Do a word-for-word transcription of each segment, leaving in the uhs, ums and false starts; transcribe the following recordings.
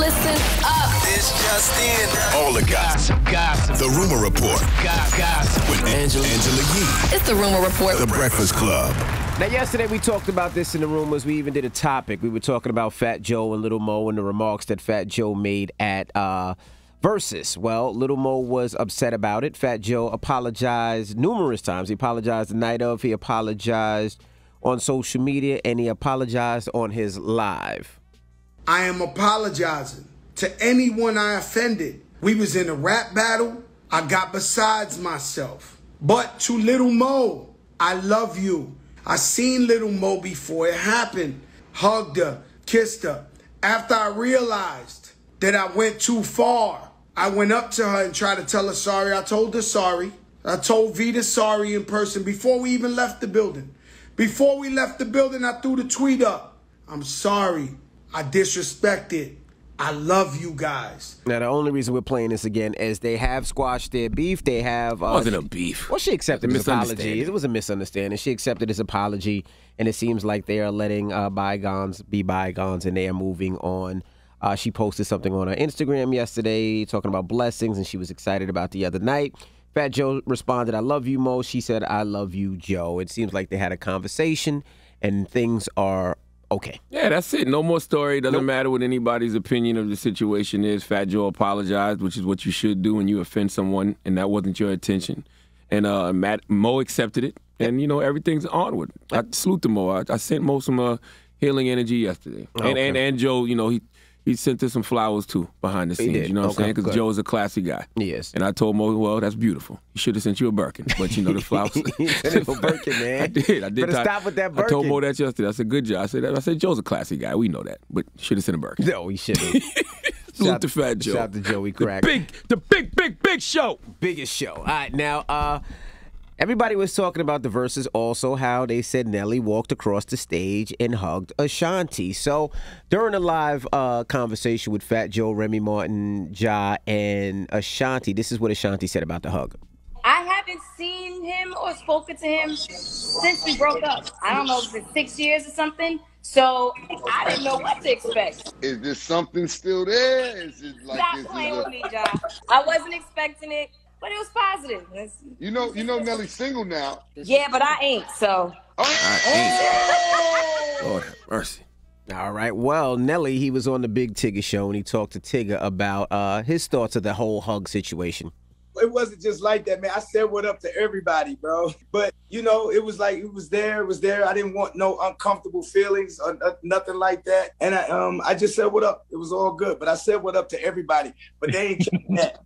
Listen up. This just in. All the gossip. Gossip. The Rumor Report. Gossip. With Angela, Angela Yee. It's The Rumor Report. The Breakfast Club. Now, yesterday we talked about this in the rumors. We even did a topic. We were talking about Fat Joe and Little Mo and the remarks that Fat Joe made at uh, Versus. Well, Little Mo was upset about it. Fat Joe apologized numerous times. He apologized the night of. He apologized on social media, and he apologized on his live. I am apologizing to anyone I offended. We was in a rap battle. I got besides myself. But to Little Mo, I love you. I seen Little Mo before it happened, hugged her, kissed her. After I realized that I went too far, I went up to her and tried to tell her sorry. I told her sorry. I told Vita sorry in person before we even left the building. Before we left the building, I threw the tweet up. I'm sorry. I disrespected. I love you guys. Now, the only reason we're playing this again is they have squashed their beef. They have... Uh, it wasn't a beef. Well, she accepted his apology. It was a misunderstanding. She accepted his apology, and it seems like they are letting uh, bygones be bygones, and they are moving on. Uh, she posted something on her Instagram yesterday talking about blessings, and she was excited about the other night. Fat Joe responded, I love you, Mo. She said, I love you, Joe. It seems like they had a conversation, and things are... okay. Yeah, that's it. No more story. Doesn't nope. matter what anybody's opinion of the situation is. Fat Joe apologized, which is what you should do when you offend someone, and that wasn't your intention. And uh, Matt, Mo accepted it, and, you know, everything's onward. I salute to Mo. I, I sent Mo some uh, healing energy yesterday. Okay. And, and and Joe, you know, he, he sent us some flowers, too, behind the scenes. He did. You know what okay, I'm saying? Because Joe's a classy guy. Yes. And I told Mo, well, that's beautiful. He should have sent you a Birkin, but, you know, the flowers. He sent him a Birkin, man. I did. I did. Better stop with that Birkin. I told Mo that yesterday. I said, good job. I said, I said Joe's a classy guy. We know that. But should have sent a Birkin. No, he shouldn't. Salute to Fat Joe. Shout out to Joey Crack. The big, the big, big, big show. Biggest show. All right, now, uh... everybody was talking about the Versus, also how they said Nelly walked across the stage and hugged Ashanti. So during a live uh, conversation with Fat Joe, Remy Martin, Ja, and Ashanti, this is what Ashanti said about the hug. I haven't seen him or spoken to him since we broke up. I don't know if it's six years or something. So I didn't know what to expect. Is there something still there? Is it like Stop this playing with me, Ja. I wasn't expecting it. But it was positive. It's, you know, you know, Nelly's single now. Yeah, but I ain't, so. I ain't. Lord have mercy. All right. Well, Nelly, he was on the Big Tigger show, and he talked to Tigger about uh, his thoughts of the whole hug situation. It wasn't just like that, man. I said what up to everybody, bro. But, you know, it was like it was there. It was there. I didn't want no uncomfortable feelings or nothing like that. And I, um, I just said what up. It was all good. But I said what up to everybody. But they ain't keeping that.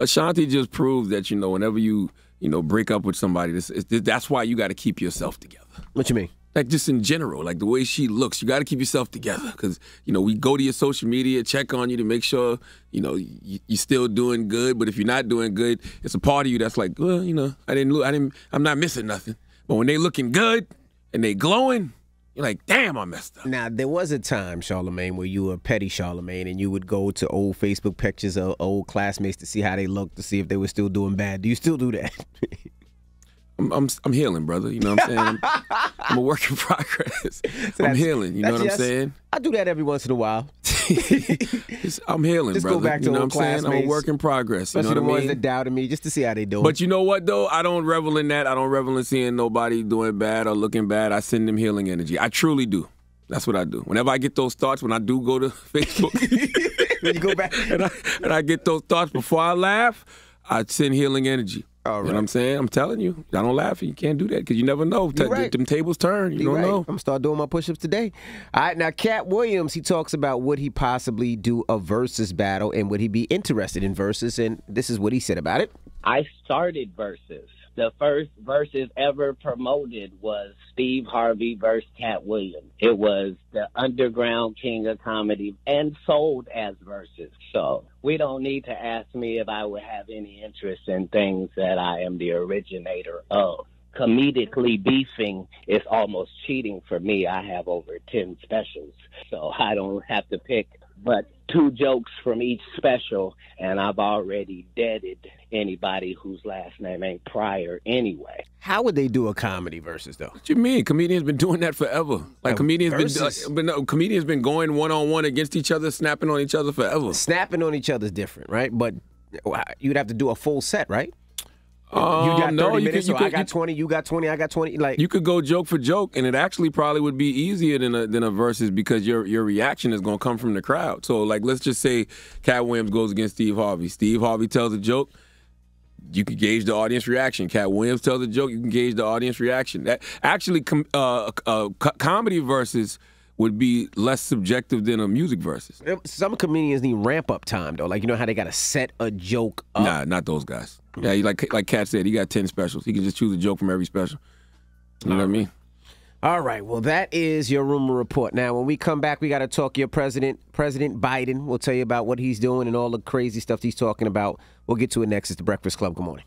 Ashanti just proved that, you know, whenever you, you know, break up with somebody, this, this, that's why you got to keep yourself together. What you mean? Like, just in general, like the way she looks, you got to keep yourself together because, you know, we go to your social media, check on you to make sure, you know, you, you're still doing good. But if you're not doing good, it's a part of you that's like, well, you know, I didn't, I didn't, I'm not missing nothing. But when they looking good and they glowing, you're like, damn, I messed up. Now, there was a time, Charlamagne, where you were petty Charlamagne, and you would go to old Facebook pictures of old classmates to see how they looked, to see if they were still doing bad. Do you still do that? I'm, I'm, I'm healing, brother. You know what I'm saying? I'm, I'm a work in progress. So I'm healing. You know what I'm yes, saying? I do that every once in a while. I'm healing, just brother. Go back to you know what I'm saying? I'm a work in progress. Especially you know what the I mean? Ones that doubted me, just to see how they doing. But you know what, though? I don't revel in that. I don't revel in seeing nobody doing bad or looking bad. I send them healing energy. I truly do. That's what I do. Whenever I get those thoughts, when I do go to Facebook, when you go back and I, and I get those thoughts before I laugh, I send healing energy. All right. You know what I'm saying? I'm telling you. I don't laugh. You can't do that because you never know. T right. Them tables turn. You You're don't right. know. I'm going to start doing my push-ups today. All right. Now, Katt Williams, he talks about would he possibly do a Versus battle and would he be interested in Versus, and this is what he said about it. I started Versus. The first Versus ever promoted was Steve Harvey versus Katt Williams. It was the underground king of comedy and sold as Versus. So we don't need to ask me if I would have any interest in things that I am the originator of. Comedically beefing is almost cheating for me. I have over ten specials, so I don't have to pick but two jokes from each special, and I've already deaded anybody whose last name ain't Pryor anyway. How would they do a comedy versus, though? What you mean? Comedians been doing that forever. Like, comedians versus? been, like, comedians been going one-on-one against each other, snapping on each other forever. Snapping on each other is different, right? But you'd have to do a full set, right? Um, you got no, thirty you minutes, could, you so could, I got you, twenty, you got twenty, I got twenty. Like, you could go joke for joke, and it actually probably would be easier than a, than a versus, because your your reaction is going to come from the crowd. So, like, let's just say Katt Williams goes against Steve Harvey. Steve Harvey tells a joke, you can gauge the audience reaction. Katt Williams tells a joke, you can gauge the audience reaction. That actually, com uh, uh, co comedy versus would be less subjective than a music versus. Some comedians need ramp-up time, though. Like, you know how they got to set a joke up? Nah, not those guys. Yeah, he, like like Katt said, he got ten specials. He can just choose a joke from every special. You know what I mean? All right. Well, that is your rumor report. Now, when we come back, we got to talk to your president, President Biden. We'll tell you about what he's doing and all the crazy stuff he's talking about. We'll get to it next. It's The Breakfast Club. Good morning.